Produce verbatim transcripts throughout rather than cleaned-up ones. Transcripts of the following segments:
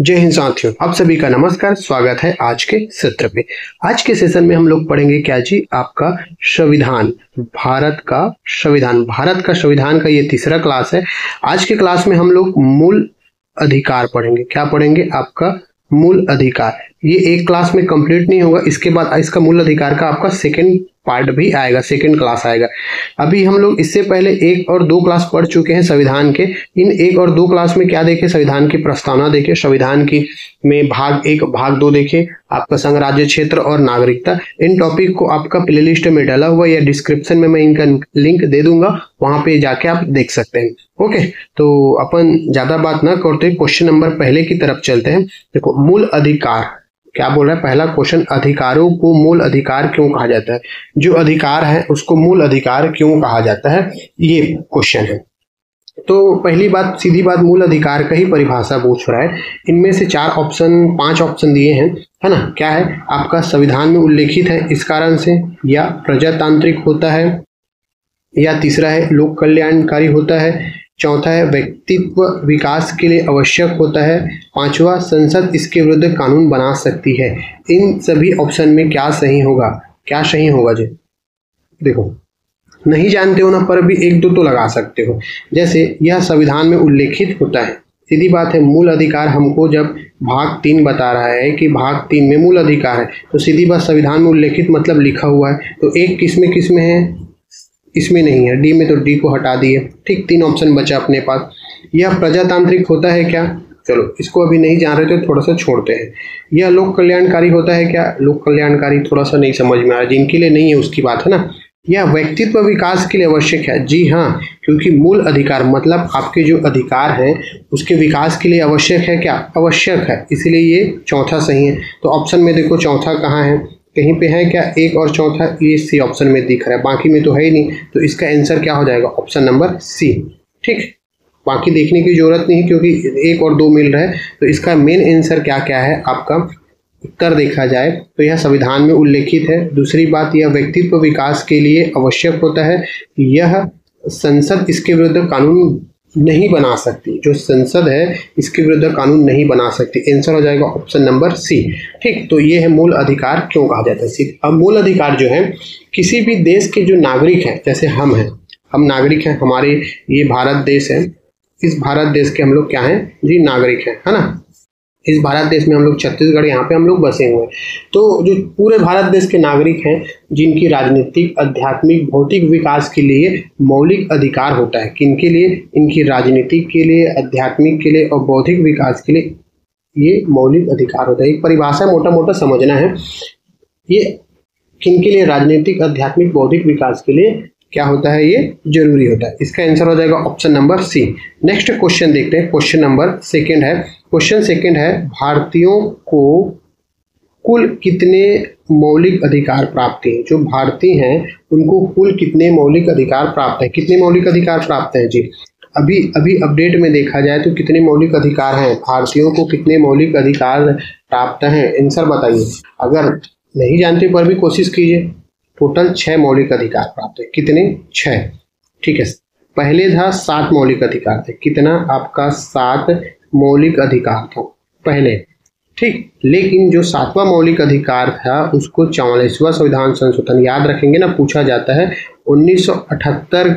जय हिंद साथियों, आप सभी का नमस्कार। स्वागत है आज के सत्र में। आज के सेशन में हम लोग पढ़ेंगे क्या जी, आपका संविधान, भारत का संविधान। भारत का संविधान का ये तीसरा क्लास है। आज के क्लास में हम लोग मूल अधिकार पढ़ेंगे। क्या पढ़ेंगे? आपका मूल अधिकार। ये एक क्लास में कंप्लीट नहीं होगा, इसके बाद इसका मूल अधिकार का आपका सेकेंड पार्ट भी आएगा, सेकेंड क्लास आएगा। अभी हम लोग इससे पहले एक और दो क्लास पढ़ चुके हैं संविधान के। इन एक और दो क्लास में क्या देखे? संविधान की प्रस्तावना देखे, संविधान की में भाग एक भाग दो देखे, आपका संघ, राज्य, क्षेत्र और नागरिकता। इन टॉपिक को आपका प्ले लिस्ट में डाला हुआ या डिस्क्रिप्शन में मैं इनका लिंक दे दूंगा, वहां पे जाके आप देख सकते हैं। ओके, तो अपन ज्यादा बात ना करते क्वेश्चन नंबर पहले की तरफ चलते हैं। देखो, मूल अधिकार क्या बोल रहा है? पहला क्वेश्चन, अधिकारों को मूल अधिकार क्यों कहा जाता है? जो अधिकार है उसको मूल अधिकार क्यों कहा जाता है, ये क्वेश्चन है। तो पहली बात, सीधी बात, मूल अधिकार का ही परिभाषा पूछ रहा है। इनमें से चार ऑप्शन, पांच ऑप्शन दिए हैं, है ना। क्या है आपका? संविधान में उल्लेखित है इस कारण से, या प्रजातांत्रिक होता है, या तीसरा है लोक कल्याणकारी होता है, चौथा है व्यक्तित्व विकास के लिए आवश्यक होता है, पांचवा संसद इसके विरुद्ध कानून बना सकती है। इन सभी ऑप्शन में क्या सही होगा? क्या सही होगा जी? देखो, नहीं जानते हो ना पर भी एक दो तो लगा सकते हो। जैसे यह संविधान में उल्लेखित होता है, सीधी बात है। मूल अधिकार हमको जब भाग तीन बता रहा है कि भाग तीन में मूल अधिकार है, तो सीधी बात संविधान में उल्लेखित मतलब लिखा हुआ है। तो एक किस में किस में है? इसमें नहीं है, डी में, तो डी को हटा दिए। ठीक, तीन ऑप्शन बचा अपने पास। यह प्रजातांत्रिक होता है क्या? चलो, इसको अभी नहीं जान रहे तो थोड़ा सा छोड़ते हैं। यह लोक कल्याणकारी होता है क्या? लोक कल्याणकारी थोड़ा सा नहीं समझ में आ रहा, जिनके लिए नहीं है उसकी बात है ना। यह व्यक्तित्व विकास के लिए आवश्यक है, जी हाँ, क्योंकि मूल अधिकार मतलब आपके जो अधिकार हैं उसके विकास के लिए आवश्यक है। क्या आवश्यक है? इसलिए ये चौथा सही है। तो ऑप्शन में देखो, चौथा कहाँ है? कहीं पे है क्या? एक और चौथा ये सी ऑप्शन में दिख रहा है, बाकी में तो है ही नहीं। तो इसका आंसर क्या हो जाएगा? Option number C. ठीक, बाकी देखने की जरूरत नहीं क्योंकि एक और दो मिल रहा है। तो इसका मेन आंसर क्या क्या है आपका? उत्तर देखा जाए तो यह संविधान में उल्लेखित है। दूसरी बात, यह व्यक्तित्व विकास के लिए आवश्यक होता है। यह संसद इसके विरुद्ध कानून नहीं बना सकती, जो संसद है इसके विरुद्ध कानून नहीं बना सकती। आंसर हो जाएगा ऑप्शन नंबर सी। ठीक, तो ये है मूल अधिकार क्यों कहा जाता है। अब मूल अधिकार जो है, किसी भी देश के जो नागरिक हैं, जैसे हम हैं, हम नागरिक हैं, हमारे ये भारत देश है, इस भारत देश के हम लोग क्या हैं जी? नागरिक हैं, है ना। इस भारत देश में हम लोग, छत्तीसगढ़ यहाँ पे हम लोग बसे हुए हैं। तो जो पूरे भारत देश के नागरिक हैं, जिनकी राजनीतिक, आध्यात्मिक, भौतिक विकास के लिए मौलिक अधिकार होता है। किनके लिए? इनकी राजनीतिक के लिए, आध्यात्मिक के लिए और बौद्धिक विकास के लिए ये मौलिक अधिकार होता है। एक परिभाषा मोटा मोटा समझना है, ये किनके लिए? राजनीतिक, आध्यात्मिक, बौद्धिक विकास के लिए क्या होता है, ये जरूरी होता है। इसका आंसर हो जाएगा option number C. Next question देखते हैं, क्वेश्चन नंबर सेकंड है। क्वेश्चन सेकंड है, भारतीयों को कुल कितने मौलिक अधिकार प्राप्त हैं? जो भारतीय हैं उनको कुल कितने मौलिक अधिकार प्राप्त हैं? कितने मौलिक अधिकार प्राप्त हैं जी? अभी अभी अपडेट में देखा जाए तो कितने मौलिक अधिकार हैं, भारतीयों को कितने मौलिक अधिकार प्राप्त हैं, आंसर बताइए। अगर नहीं जानते पर भी कोशिश कीजिए। टोटल छह मौलिक अधिकार प्राप्त है। कितने? छह। ठीक है, पहले था सात मौलिक अधिकार थे। कितना? आपका सात मौलिक अधिकार था पहले। ठीक, लेकिन जो सातवां मौलिक अधिकार था उसको चौवालीसवां संविधान संशोधन, याद रखेंगे ना, पूछा जाता है। उन्नीस सौ अठहत्तर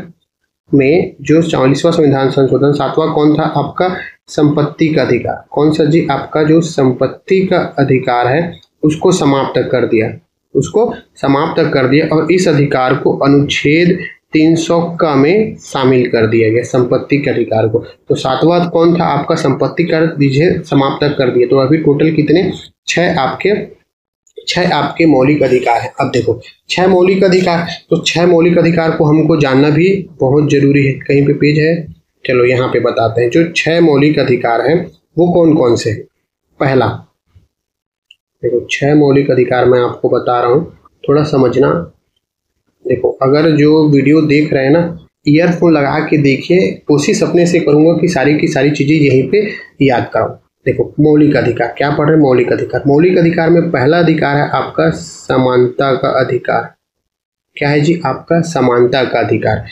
में जो चौवालीसवां संविधान संशोधन, सातवां कौन था आपका? संपत्ति का अधिकार। कौन सा जी? आपका जो संपत्ति का अधिकार है उसको समाप्त कर दिया, उसको समाप्त कर दिया और इस अधिकार को अनुच्छेद तीन सौ का में शामिल कर दिया गया, संपत्ति के अधिकार को। तो सातवां कौन था आपका? संपत्ति कर दीजिए, समाप्त कर दिए। तो अभी टोटल कितने? छह आपके, छह आपके मौलिक अधिकार है। अब देखो, छह मौलिक अधिकार, तो छह मौलिक अधिकार को हमको जानना भी बहुत जरूरी है। कहीं पे पेज है, चलो यहाँ पे बताते हैं। जो छह मौलिक अधिकार है वो कौन कौन से? पहला देखो, छह मौलिक अधिकार मैं आपको बता रहा हूँ, थोड़ा समझना। देखो, अगर जो वीडियो देख रहे हैं ना, ईयरफोन लगा के देखिए। कोशिश अपने से करूँगा कि सारी की सारी चीज़ें यहीं पे याद कराऊँ। देखो, मौलिक अधिकार क्या पढ़ रहे हैं? मौलिक अधिकार। मौलिक अधिकार में पहला अधिकार है आपका समानता का अधिकार। क्या है जी? आपका समानता का अधिकार।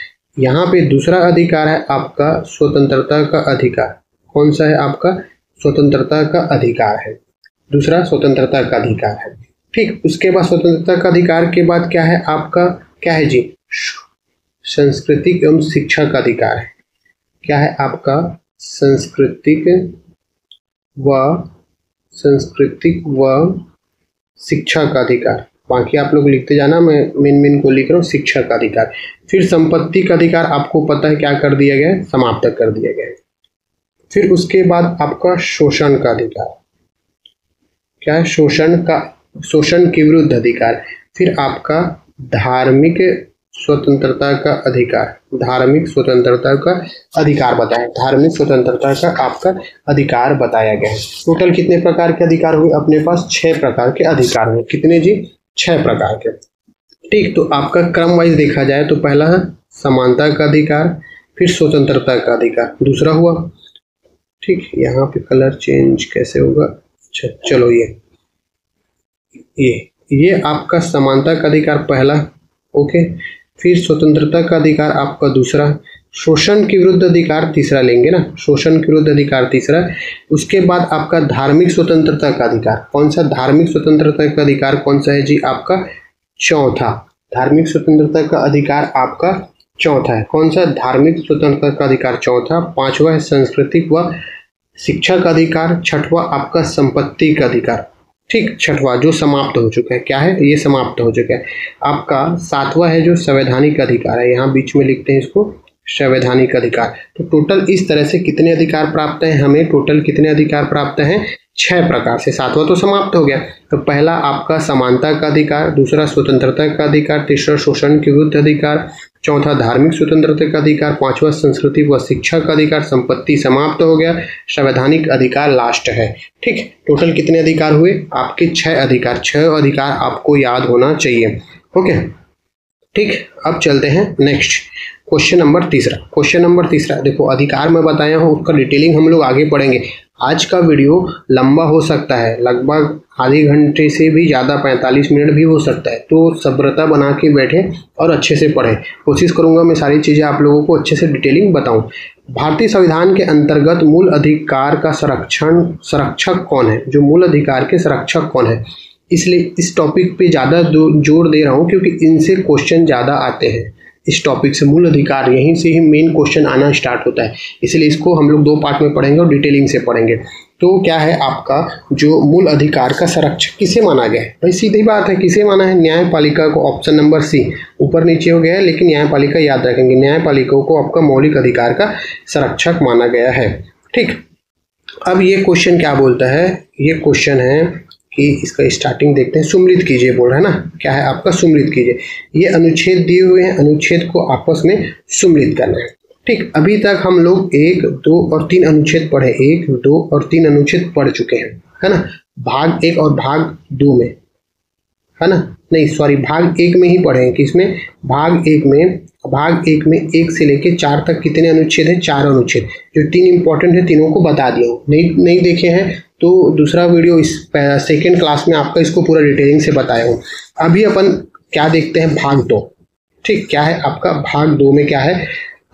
यहाँ पे दूसरा अधिकार है आपका स्वतंत्रता का अधिकार। कौन सा है आपका? स्वतंत्रता का अधिकार है। दूसरा स्वतंत्रता का अधिकार है। ठीक, उसके बाद स्वतंत्रता का अधिकार के बाद क्या है आपका, क्या है जी, सांस्कृतिक एवं शिक्षा का अधिकार है। क्या है आपका सांस्कृतिक व सांस्कृतिक व शिक्षा का अधिकार। बाकी आप लोग लिखते जाना, मैं मेन मेन को लिख रहा हूँ। शिक्षा का अधिकार, फिर संपत्ति का अधिकार, आपको पता है क्या कर दिया गया है, समाप्त कर दिया गया है। फिर उसके बाद आपका शोषण का अधिकार, क्या है, शोषण का, शोषण के विरुद्ध अधिकार। फिर आपका धार्मिक स्वतंत्रता का अधिकार, धार्मिक स्वतंत्रता का अधिकार बताया, धार्मिक स्वतंत्रता का आपका अधिकार बताया गया है। टोटल कितने प्रकार के अधिकार हुए अपने पास, छह प्रकार के अधिकार हुए। कितने जी, छह प्रकार के। ठीक, तो आपका क्रम वाइज देखा जाए तो पहला है समानता का अधिकार, फिर स्वतंत्रता का अधिकार, दूसरा हुआ, ठीक, यहाँ पे कलर चेंज कैसे होगा, अच्छा चलो ये ये ये आपका समानता का अधिकार पहला, ओके। फिर स्वतंत्रता का अधिकार आपका दूसरा, शोषण के विरुद्ध अधिकार तीसरा लेंगे ना, शोषण के विरुद्ध अधिकार तीसरा। उसके बाद आपका धार्मिक स्वतंत्रता का अधिकार, कौन सा धार्मिक स्वतंत्रता का अधिकार कौन सा है जी, आपका चौथा। धार्मिक स्वतंत्रता का अधिकार आपका चौथा है, कौन सा, धार्मिक स्वतंत्रता का अधिकार चौथा। पांचवा है सांस्कृतिक व शिक्षा का अधिकार। छठवा आपका संपत्ति का अधिकार, ठीक, छठवा जो समाप्त हो चुका है, क्या है ये समाप्त हो चुका है। आपका सातवां है जो संवैधानिक अधिकार है, यहाँ बीच में लिखते हैं इसको संवैधानिक अधिकार। तो टोटल इस तरह से कितने अधिकार प्राप्त हैं हमें, टोटल कितने अधिकार प्राप्त हैं, छह प्रकार से। सातवां तो समाप्त हो गया। तो पहला आपका समानता का अधिकार, दूसरा स्वतंत्रता का अधिकार, तीसरा शोषण के विरुद्ध अधिकार, चौथा धार्मिक स्वतंत्रता का अधिकार, पांचवा संस्कृति व शिक्षा का अधिकार, संपत्ति समाप्त हो गया, संवैधानिक अधिकार लास्ट है। ठीक, टोटल कितने अधिकार हुए आपके, छह अधिकार। छह अधिकार आपको याद होना चाहिए, ओके। ठीक, अब चलते हैं नेक्स्ट क्वेश्चन नंबर तीसरा। क्वेश्चन नंबर तीसरा देखो, अधिकार मैं बताया हूँ, उसका डिटेलिंग हम लोग आगे पढ़ेंगे। आज का वीडियो लंबा हो सकता है, लगभग आधे घंटे से भी ज़्यादा, पैंतालीस मिनट भी हो सकता है। तो सब्रता बना के बैठें और अच्छे से पढ़ें। कोशिश करूंगा मैं सारी चीज़ें आप लोगों को अच्छे से डिटेलिंग बताऊं। भारतीय संविधान के अंतर्गत मूल अधिकार का संरक्षण संरक्षक कौन है, जो मूल अधिकार के संरक्षक कौन है, इसलिए इस टॉपिक पे ज़्यादा जोर दे रहा हूँ, क्योंकि इनसे क्वेश्चन ज़्यादा आते हैं। इस टॉपिक से मूल अधिकार, यहीं से ही मेन क्वेश्चन आना स्टार्ट होता है, इसलिए इसको हम लोग दो पार्ट में पढ़ेंगे और डिटेलिंग से पढ़ेंगे। तो क्या है आपका जो मूल अधिकार का संरक्षक किसे माना गया है, भाई सीधी बात है किसे माना है, न्यायपालिका को। ऑप्शन नंबर सी, ऊपर नीचे हो गया है लेकिन न्यायपालिका याद रखेंगे, न्यायपालिका को आपका मौलिक अधिकार का संरक्षक माना गया है। ठीक, अब ये क्वेश्चन क्या बोलता है, ये क्वेश्चन है कि इसका स्टार्टिंग देखते हैं, सम्मिलित कीजिए बोल रहा है ना, क्या है आपका सम्मिलित कीजिए। ये अनुच्छेद दिए हुए हैं, अनुच्छेद को आपस में सम्मिलित करना है। ठीक, अभी तक हम लोग एक दो और तीन अनुच्छेद पढ़े, एक दो और तीन अनुच्छेद पढ़ चुके हैं, है ना, भाग एक और भाग दो में, है ना, नहीं सॉरी भाग एक में ही पढ़े हैं, कि इसमें भाग एक में भाग एक में एक से लेके चार तक कितने अनुच्छेद हैं, चार अनुच्छेद। जो तीन इंपॉर्टेंट है तीनों को बता दिया, नहीं नहीं देखे हैं तो दूसरा वीडियो इस सेकेंड क्लास में आपका इसको पूरा डिटेलिंग से बताया हूँ। अभी अपन क्या देखते हैं, भाग दो। ठीक, क्या है आपका भाग दो में क्या है,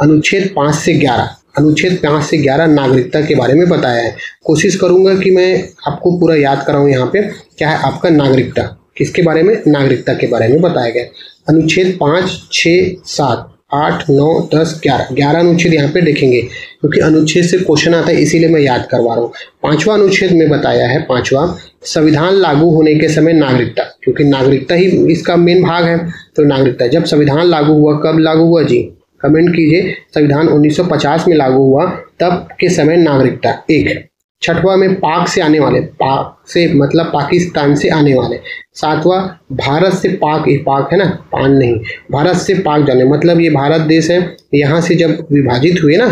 अनुच्छेद पाँच से ग्यारह अनुच्छेद पाँच से ग्यारह नागरिकता के बारे में बताया है। कोशिश करूँगा कि मैं आपको पूरा याद कराऊँ। यहाँ पे क्या है आपका नागरिकता, किसके बारे में, नागरिकता के बारे में बताया गया। अनुच्छेद पाँच छः सात आठ नौ दस ग्यारह ग्यारह अनुच्छेद यहाँ पे देखेंगे, क्योंकि अनुच्छेद से क्वेश्चन आता है इसीलिए मैं याद करवा रहा हूँ। पांचवा अनुच्छेद में बताया है, पांचवा संविधान लागू होने के समय नागरिकता, क्योंकि नागरिकता ही इसका मेन भाग है। तो नागरिकता जब संविधान लागू हुआ, कब लागू हुआ जी, कमेंट कीजिए, संविधान उन्नीस सौ पचास में लागू हुआ, तब के समय नागरिकता एक। छठवा में पाक से आने वाले, पाक से मतलब पाकिस्तान से आने वाले। सातवां भारत से पाक, ये पाक है ना, पान नहीं, भारत से पाक जाने, मतलब ये भारत देश है, यहाँ से जब विभाजित हुए ना,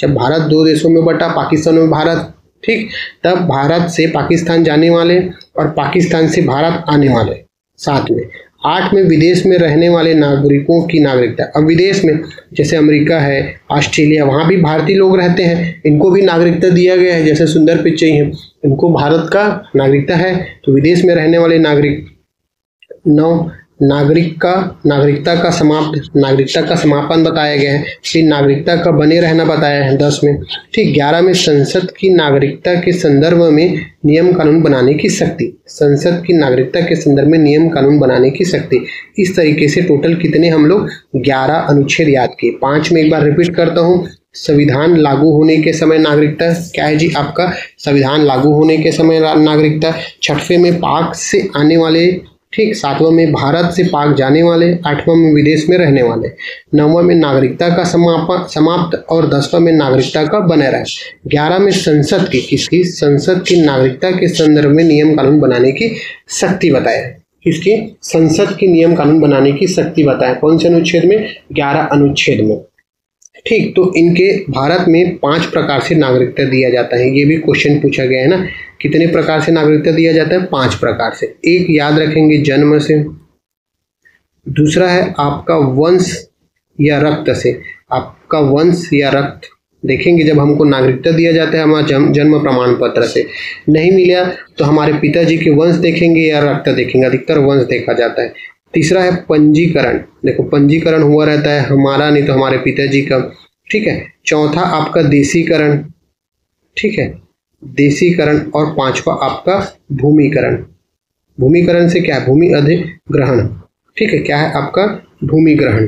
जब भारत दो देशों में बटा, पाकिस्तान और भारत, ठीक, तब भारत से पाकिस्तान जाने वाले और पाकिस्तान से भारत आने वाले। साथ में आठ में विदेश में रहने वाले नागरिकों की नागरिकता। अब विदेश में जैसे अमेरिका है, ऑस्ट्रेलिया, वहाँ भी भारतीय लोग रहते हैं, इनको भी नागरिकता दिया गया है। जैसे सुंदर पिचाई हैं, इनको भारत का नागरिकता है, तो विदेश में रहने वाले नागरिक। नौ नागरिक का नागरिकता का समाप्त नागरिकता का समापन बताया गया है, इसलिए नागरिकता का बने रहना बताया है दस में। ठीक ग्यारह में संसद की नागरिकता के संदर्भ में नियम कानून बनाने की शक्ति, संसद की नागरिकता के संदर्भ में नियम कानून बनाने की शक्ति। इस तरीके से टोटल कितने हम लोग ग्यारह अनुच्छेद याद किए। पाँच में एक बार रिपीट करता हूँ, संविधान लागू होने के समय नागरिकता क्या है जी आपका, संविधान लागू होने के समय नागरिकता। छठवें में पाक से आने वाले, ठीक। सातवां में भारत से पाक जाने वाले। आठवां में विदेश में रहने वाले। नौवां में नागरिकता का समापन समाप्त और दसवां में नागरिकता का बने रहे। ग्यारह में संसद की किसकी, संसद की नागरिकता के संदर्भ में नियम कानून बनाने की शक्ति बताया, किसकी, संसद की नियम कानून बनाने की शक्ति बताया। कौन से अनुच्छेद में, ग्यारह अनुच्छेद में। ठीक, तो इनके भारत में पाँच प्रकार से नागरिकता दिया जाता है, ये भी क्वेश्चन पूछा गया है ना, कितने प्रकार से नागरिकता दिया जाता है, पाँच प्रकार से। एक याद रखेंगे जन्म से, दूसरा है आपका वंश या रक्त से, आपका वंश या रक्त देखेंगे जब हमको नागरिकता दिया जाता है हमारा जन्म जन्म प्रमाण पत्र से, नहीं मिला तो हमारे पिताजी के वंश देखेंगे या रक्त देखेंगे, अधिकतर वंश देखा जाता है। तीसरा है पंजीकरण, देखो पंजीकरण हुआ रहता है हमारा नहीं तो हमारे पिताजी का, ठीक है। चौथा आपका देशीकरण, ठीक है, देशीकरण। और पांचवा आपका भूमिकरण, भूमिकरण से क्या है, भूमि अधिग्रहण, ठीक है, क्या है आपका भूमि ग्रहण,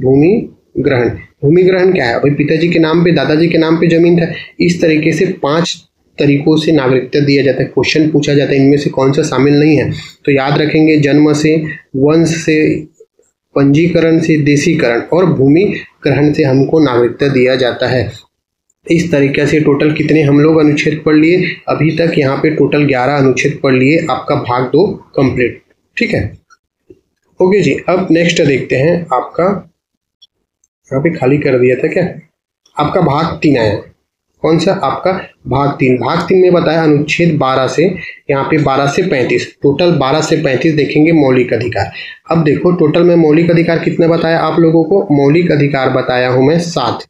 भूमि ग्रहण। भूमि ग्रहण क्या है, अभी पिताजी के नाम पे दादाजी के नाम पे जमीन था। इस तरीके से पांच तरीकों से नागरिकता दिया जाता है, क्वेश्चन पूछा जाता है इनमें से कौन सा शामिल नहीं है, तो याद रखेंगे जन्म से, वंश से, पंजीकरण से, देशीकरण और भूमि ग्रहण से हमको नागरिकता दिया जाता है। इस तरीके से टोटल कितने हम लोग अनुच्छेद पढ़ लिए अभी तक, यहाँ पे टोटल ग्यारह अनुच्छेद पढ़ लिए, आपका भाग दो कंप्लीट, ठीक है। ओके जी, अब नेक्स्ट देखते हैं आपका, यहाँ पे खाली कर दिया था क्या, आपका भाग तीन आया, कौन सा आपका भाग तीन। भाग तीन में बताया अनुच्छेद बारह से, यहाँ पे बारह से पैंतीस, टोटल बारह से पैंतीस देखेंगे मौलिक अधिकार। अब देखो टोटल में मौलिक अधिकार कितना बताया आप लोगों को, मौलिक अधिकार बताया हूँ मैं सात,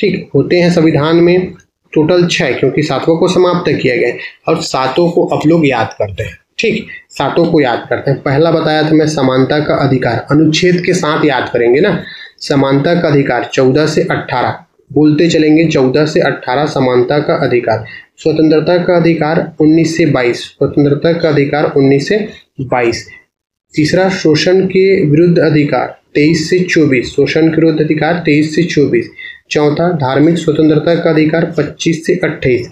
ठीक। होते हैं संविधान में टोटल छः, क्योंकि सातों को समाप्त किया गया और सातों को आप लोग याद करते हैं, ठीक, सातों को याद करते हैं। पहला बताया था मैं समानता का अधिकार, अनुच्छेद के साथ याद करेंगे ना, समानता का अधिकार चौदह से अट्ठारह बोलते चलेंगे, चौदह से अट्ठारह समानता का अधिकार। स्वतंत्रता का अधिकार उन्नीस से बाईस, स्वतंत्रता का अधिकार उन्नीस से बाईस। तीसरा शोषण के विरुद्ध अधिकार तेईस से चौबीस, शोषण के विरुद्ध अधिकार तेईस से चौबीस। चौथा धार्मिक स्वतंत्रता का अधिकार पच्चीस से अट्ठाईस।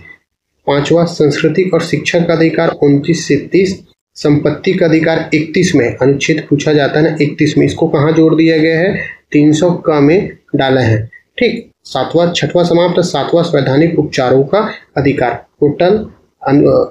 पांचवा सांस्कृतिक और शिक्षा का अधिकार उनतीस से तीस। संपत्ति का अधिकार इकतीस में, अनुच्छेद पूछा जाता है ना इकतीस में, इसको कहाँ जोड़ दिया गया है, तीन सौ क में डाला है, ठीक। सातवां छठवां समाप्त, सातवां संवैधानिक उपचारों का अधिकार, टोटल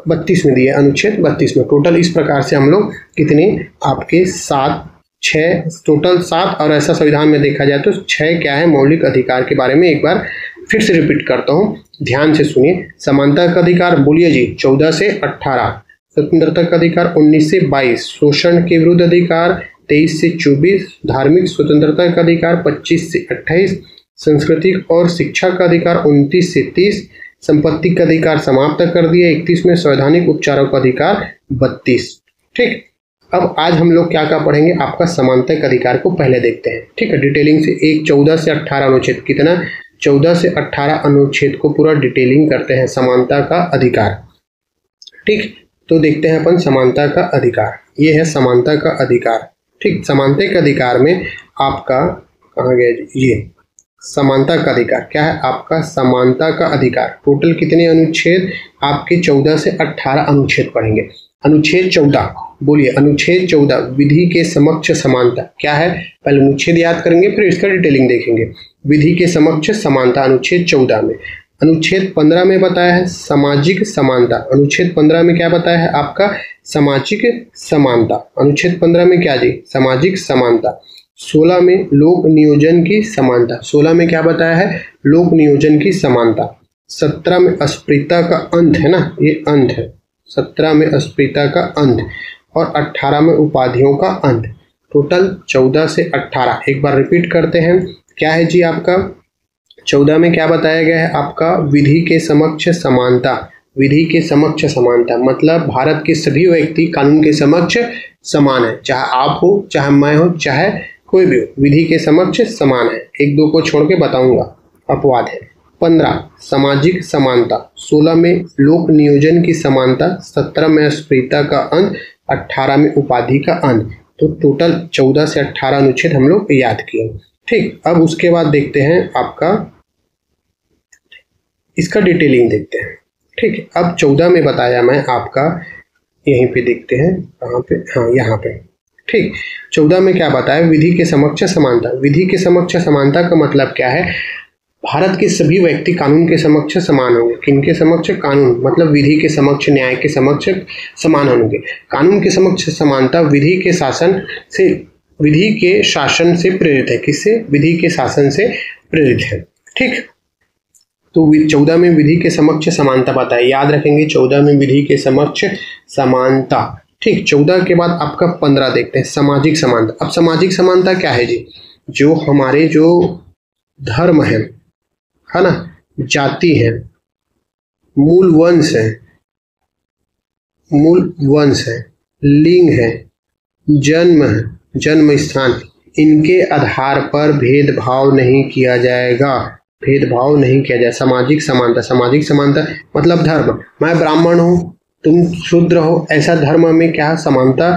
बत्तीस में दिया, अनुच्छेद बत्तीस में। टोटल इस प्रकार से हम लोग कितने आपके सात, छः, टोटल सात, और ऐसा संविधान में देखा जाए तो छः क्या है मौलिक अधिकार के बारे में। एक बार फिर से रिपीट करता हूँ, ध्यान से सुनिए, समानता का अधिकार बोलिए जी चौदह से अट्ठारह, स्वतंत्रता का अधिकार उन्नीस से बाईस, शोषण के विरुद्ध अधिकार तेईस से चौबीस, धार्मिक स्वतंत्रता का अधिकार पच्चीस से अट्ठाईस, सांस्कृतिक और शिक्षा का अधिकार उनतीस से तीस, संपत्ति का अधिकार समाप्त कर दिया इकतीस में, संवैधानिक उपचारों का अधिकार बत्तीस, ठीक। अब आज हम लोग क्या क्या पढ़ेंगे, आपका समानता के अधिकार को पहले देखते हैं, ठीक है, डिटेलिंग से। एक चौदह से अट्ठारह अनुच्छेद, कितना, चौदह से अट्ठारह अनुच्छेद को पूरा डिटेलिंग करते हैं समानता का अधिकार, ठीक। तो देखते हैं अपन समानता का अधिकार, ये है समानता का अधिकार, ठीक। समानता के अधिकार में आपका कहाँ गया, ये समानता का अधिकार क्या है आपका, समानता का अधिकार। टोटल कितने अनुच्छेद आपके चौदह से अट्ठारह अनुच्छेद पढ़ेंगे। अनुच्छेद चौदह बोलिए, अनुच्छेद चौदह विधि के समक्ष समानता, क्या है, पहले अनुच्छेद याद करेंगे फिर इसका डिटेलिंग देखेंगे। विधि के समक्ष समानता अनुच्छेद चौदह में। अनुच्छेद पंद्रह में बताया है सामाजिक समानता, अनुच्छेद पंद्रह में क्या बताया है आपका, सामाजिक समानता, अनुच्छेद पंद्रह में क्या जी, सामाजिक समानता। सोलह में लोक नियोजन की समानता, सोलह में क्या बताया है, लोक नियोजन की समानता। सत्रह में अस्पृश्यता का अंत है ना, ये अंत है, सत्रह में अस्पृश्यता का अंत, और अट्ठारह में उपाधियों का अंत। टोटल चौदह से अट्ठारह, एक बार रिपीट करते हैं, क्या है जी आपका, चौदह में क्या बताया गया है आपका, विधि के समक्ष समानता, विधि के समक्ष समानता, मतलब भारत के सभी व्यक्ति कानून के समक्ष समान है, चाहे आप हो, चाहे मैं हो, चाहे कोई भी हो, विधि के समक्ष समान है। एक दो को छोड़ के बताऊंगा, अपवाद है। पंद्रह सामाजिक समानता, सोलह में लोक नियोजन की समानता, सत्रह में अस्पृश्यता का अंत, अट्ठारह में उपाधि का अंत। तो टोटल चौदह से अट्ठारह अनुच्छेद हम लोग याद किए। ठीक, अब उसके बाद देखते हैं आपका इसका डिटेलिंग देखते हैं। ठीक, अब चौदह में बताया मैं आपका, यहीं पे देखते हैं कहाँ पे, हाँ यहाँ पे। ठीक, चौदह में क्या बताया, विधि के समक्ष समानता। विधि के समक्ष समानता का मतलब क्या है, भारत के सभी व्यक्ति कानून के समक्ष समान होंगे। किनके समक्ष, कानून मतलब विधि के समक्ष, न्याय के समक्ष समान होंगे। कानून के समक्ष समानता विधि के शासन से विधि के शासन से प्रेरित है। किससे, विधि के शासन से प्रेरित है। ठीक, तो चौदह में विधि के समक्ष समानता बताए, याद रखेंगे चौदह में विधि के समक्ष समानता। ठीक, चौदह के बाद आपका पंद्रह देखते हैं, सामाजिक समानता। अब सामाजिक समानता क्या है जी, जो हमारे जो धर्म है, है ना, जाति है, मूल वंश है, मूल वंश है, लिंग है, जन्म है, जन्म स्थान, इनके आधार पर भेदभाव नहीं किया जाएगा। भेदभाव नहीं किया जाए, सामाजिक समानता। सामाजिक समानता मतलब धर्म, मैं ब्राह्मण हूं, तुम शूद्र हो, ऐसा धर्म में क्या समानता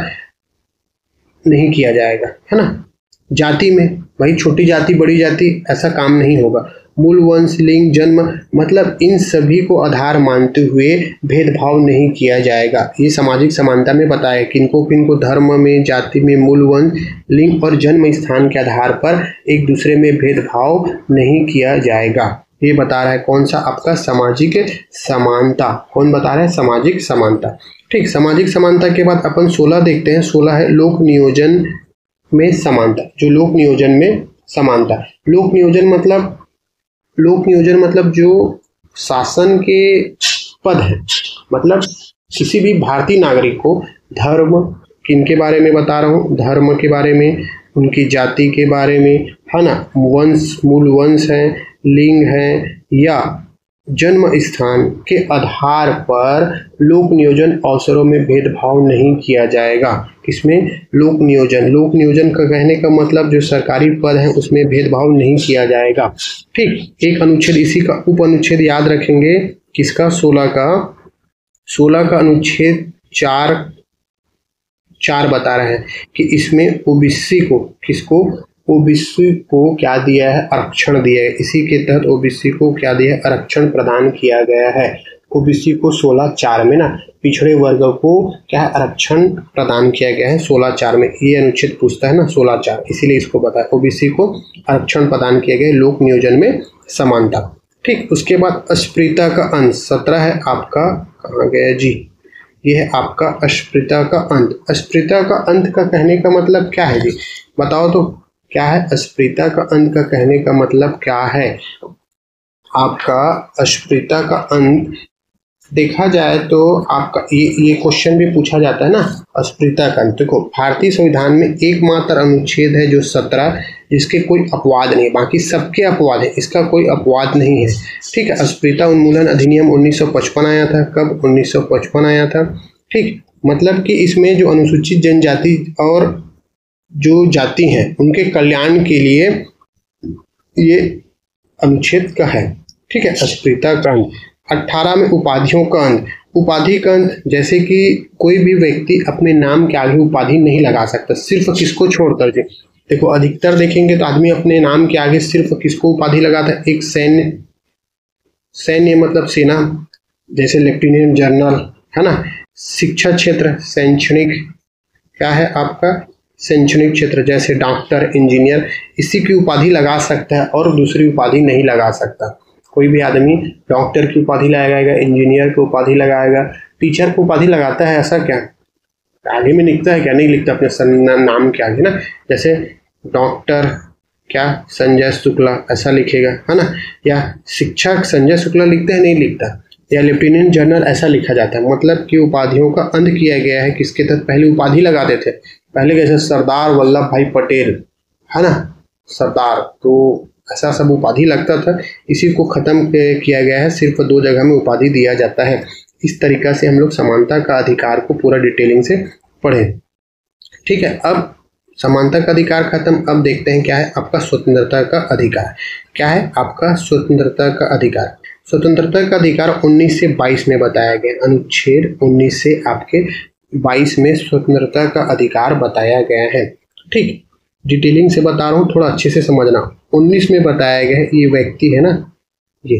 नहीं किया जाएगा, है ना। जाति में भाई छोटी जाति बड़ी जाति ऐसा काम नहीं होगा। मूल वंश, लिंग, जन्म मतलब इन सभी को आधार मानते हुए भेदभाव नहीं किया जाएगा। ये सामाजिक समानता में बताया किनको किनको, धर्म में, जाति में, मूल वंश, लिंग और जन्म स्थान के आधार पर एक दूसरे में भेदभाव नहीं किया जाएगा। ये बता रहा है कौन सा आपका सामाजिक समानता, कौन बता रहा है, सामाजिक समानता। ठीक, सामाजिक समानता के बाद अपन सोलह देखते हैं। सोलह है लोक नियोजन में समानता। जो लोक नियोजन में समानता, लोक नियोजन मतलब लोक नियोजन मतलब जो शासन के पद है, मतलब किसी भी भारतीय नागरिक को धर्म, किनके बारे में बता रहा हूँ, धर्म के बारे में, उनकी जाति के बारे में, है ना, वंश, मूल वंश है, लिंग है या जन्म स्थान के आधार पर लोक नियोजन अवसरों में भेदभाव नहीं किया जाएगा। इसमें लोक नियोजन, लोक नियोजन का कहने का मतलब जो सरकारी पद है उसमें भेदभाव नहीं किया जाएगा। ठीक, एक अनुच्छेद इसी का उप अनुच्छेद याद रखेंगे, किसका, सोलह का। सोलह का अनुच्छेद चार चार बता रहे हैं कि इसमें ओबीसी को, किसको, ओबीसी को क्या दिया है, आरक्षण दिया है। इसी के तहत ओबीसी को क्या दिया है, आरक्षण प्रदान किया गया है। ओबीसी को सोलह चार में ना, पिछड़े वर्ग को क्या है, आरक्षण प्रदान किया गया है सोलह चार में। ये अनुच्छेद पूछता है ना सोलह चार, इसीलिए इसको बताया, ओबीसी को आरक्षण प्रदान किया गया लोक नियोजन में समानता। ठीक, उसके बाद अस्पृश्यता का अंत, सत्रह है आपका, कहाँ गया जी, यह है आपका अस्पृश्यता का अंत। अस्पृश्यता का अंत का कहने का मतलब क्या है जी, बताओ तो क्या है, अस्पृश्यता का अंत का कहने का मतलब क्या है आपका। अस्पृश्यता का अंत देखा जाए तो आपका ये ये क्वेश्चन भी पूछा जाता है ना, अस्पृश्यता का अंत। देखो, भारतीय संविधान में एकमात्र अनुच्छेद है जो सत्रह, जिसके कोई अपवाद नहीं, बाकी सबके अपवाद है, इसका कोई अपवाद नहीं है। ठीक है, अस्पृश्यता उन्मूलन अधिनियम उन्नीस सौ पचपन आया था। कब, उन्नीस सौ पचपन आया था। ठीक, मतलब कि इसमें जो अनुसूचित जनजाति और जो जाति हैं उनके कल्याण के लिए ये अनुच्छेद का है। ठीक है, अस्पृश्यता का अंत। अट्ठारह में उपाधियों का अंत। उपाधि का अंत जैसे कि कोई भी व्यक्ति अपने नाम के आगे उपाधि नहीं लगा सकता, सिर्फ किसको छोड़कर जी। देखो, अधिकतर देखेंगे तो आदमी अपने नाम के आगे सिर्फ किसको उपाधि लगाता है, एक सैन्य, सैन्य मतलब सेना, जैसे लेफ्टिनेंट जनरल, है ना। शिक्षा क्षेत्र, शैक्षणिक क्या है आपका, शैक्षणिक क्षेत्र, जैसे डॉक्टर, इंजीनियर, इसी की उपाधि लगा सकता है और दूसरी उपाधि नहीं लगा सकता। कोई भी आदमी डॉक्टर की उपाधि लगाएगा, इंजीनियर की उपाधि लगाएगा, टीचर की उपाधि लगाता है, ऐसा क्या आगे में लिखता है, क्या नहीं लिखता अपने नाम के आगे ना, जैसे डॉक्टर क्या संजय शुक्ला ऐसा लिखेगा, है ना, या शिक्षक संजय शुक्ला लिखते हैं, नहीं लिखता, या लेफ्टिनेंट जनरल ऐसा लिखा जाता है। मतलब कि उपाधियों का अंत किया गया है किसके तहत, पहले उपाधि लगाते थे, पहले कैसे सरदार वल्लभ भाई पटेल, है ना, सरदार, तो ऐसा सब उपाधि लगता था, इसी को ख़त्म किया गया है, सिर्फ दो जगह में उपाधि दिया जाता है। इस तरीक़ा से हम लोग समानता का अधिकार को पूरा डिटेलिंग से पढ़े। ठीक है, अब समानता का अधिकार खत्म। अब देखते हैं क्या है आपका स्वतंत्रता का अधिकार। क्या है आपका स्वतंत्रता का अधिकार। स्वतंत्रता का अधिकार उन्नीस से बाईस में बताया गया, अनुच्छेद उन्नीस से आपके बाईस में स्वतंत्रता का अधिकार बताया गया है। ठीक, डिटेलिंग से बता रहा हूँ, थोड़ा अच्छे से समझना। उन्नीस में बताया गया है ये व्यक्ति है ना, ये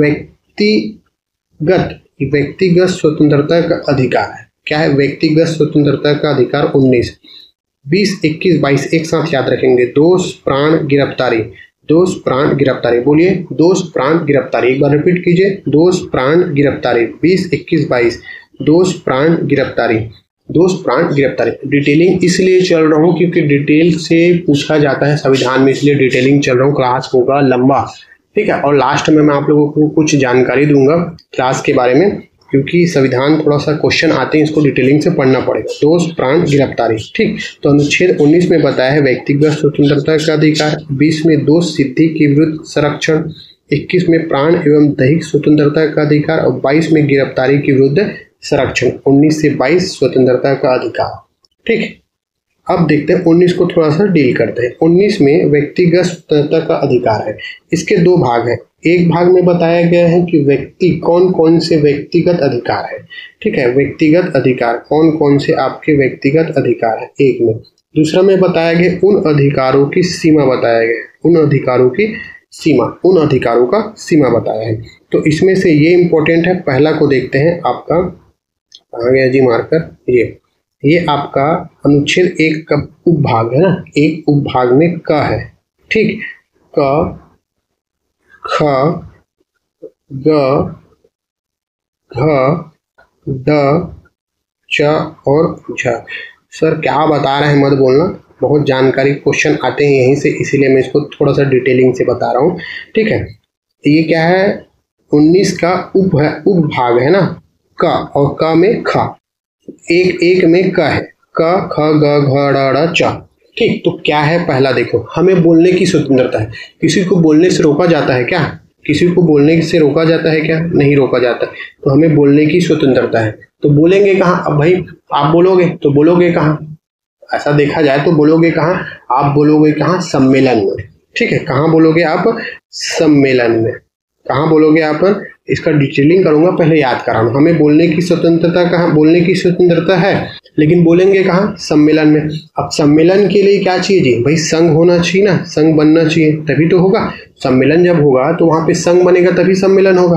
व्यक्तिगत व्यक्तिगत स्वतंत्रता का अधिकार है। क्या है व्यक्तिगत स्वतंत्रता का अधिकार उन्नीस। बीस, इक्कीस, बाईस एक साथ याद रखेंगे। दोष, प्राण, गिरफ्तारी। दोष, प्राण, गिरफ्तारी। बोलिए दोष, प्राण, गिरफ्तारी। एक बार रिपीट कीजिए, दोष, प्राण, गिरफ्तारी। बीस, इक्कीस, बाईस दोष, प्राण, गिरफ्तारी। दोष, प्राण, गिरफ्तारी। डिटेलिंग इसलिए चल रहा हूँ क्योंकि डिटेल से पूछा जाता है संविधान में, इसलिए डिटेलिंग चल रहा हूँ। क्लास होगा लंबा, ठीक है, और लास्ट में मैं आप लोगों को कुछ जानकारी दूंगा क्लास के बारे में, क्योंकि संविधान थोड़ा सा क्वेश्चन आते हैं, इसको डिटेलिंग से पढ़ना पड़ेगा। दोष, प्राण, गिरफ्तारी। ठीक, तो अनुच्छेद उन्नीस में बताया है व्यक्तिगत स्वतंत्रता का अधिकार, बीस में दोष सिद्धि के विरुद्ध संरक्षण, इक्कीस में प्राण एवं दैहिक स्वतंत्रता का अधिकार और बाईस में गिरफ्तारी के विरुद्ध संरक्षण। उन्नीस से बाईस स्वतंत्रता का अधिकार। ठीक, अब देखते हैं उन्नीस को थोड़ा सा डील करते हैं। उन्नीस में व्यक्तिगत स्वतंत्रता का अधिकार है, इसके दो भाग हैं। एक भाग में बताया गया है कि व्यक्ति कौन कौन से व्यक्तिगत अधिकार है। ठीक है, व्यक्तिगत अधिकार कौन कौन से आपके व्यक्तिगत अधिकार है, एक में। दूसरा में बताया गया उन अधिकारों की सीमा बताया गया, उन अधिकारों की सीमा, उन अधिकारों का सीमा बताया है। तो इसमें से ये इम्पोर्टेंट है, पहला को देखते हैं। आपका कहाँ गया जी मार्कर, ये ये आपका अनुच्छेद एक का उपभाग है ना, एक उपभाग में क है। ठीक, क, ख, ग, घ, द, च और झ। सर क्या बता रहे हैं मत बोलना, बहुत जानकारी क्वेश्चन आते हैं यहीं से, इसीलिए मैं इसको थोड़ा सा डिटेलिंग से बता रहा हूँ। ठीक है, ये क्या है उन्नीस का उप है, उपभाग है ना, क, और क में ख, एक एक में क है, क, ख, ग, घ, ड, च। ठीक, तो क्या है पहला देखो, हमें बोलने की स्वतंत्रता है। किसी को बोलने से रोका जाता है क्या, किसी को बोलने से रोका जाता है क्या, नहीं रोका जाता है। तो हमें बोलने की स्वतंत्रता है, तो बोलेंगे कहाँ। अब भाई आप बोलोगे तो बोलोगे कहाँ, ऐसा देखा जाए तो बोलोगे कहाँ, आप बोलोगे कहाँ, सम्मेलन में। ठीक है, कहाँ बोलोगे आप, सम्मेलन में। कहाँ बोलोगे आप, इसका डिटेलिंग करूंगा, पहले याद कराऊँ। हमें बोलने की स्वतंत्रता, कहाँ बोलने की स्वतंत्रता है, लेकिन बोलेंगे कहाँ, सम्मेलन में। अब सम्मेलन के लिए क्या चाहिए जी, भाई संघ होना चाहिए ना, संघ बनना चाहिए, तभी तो होगा सम्मेलन। जब होगा तो वहाँ पे संघ बनेगा तभी सम्मेलन होगा।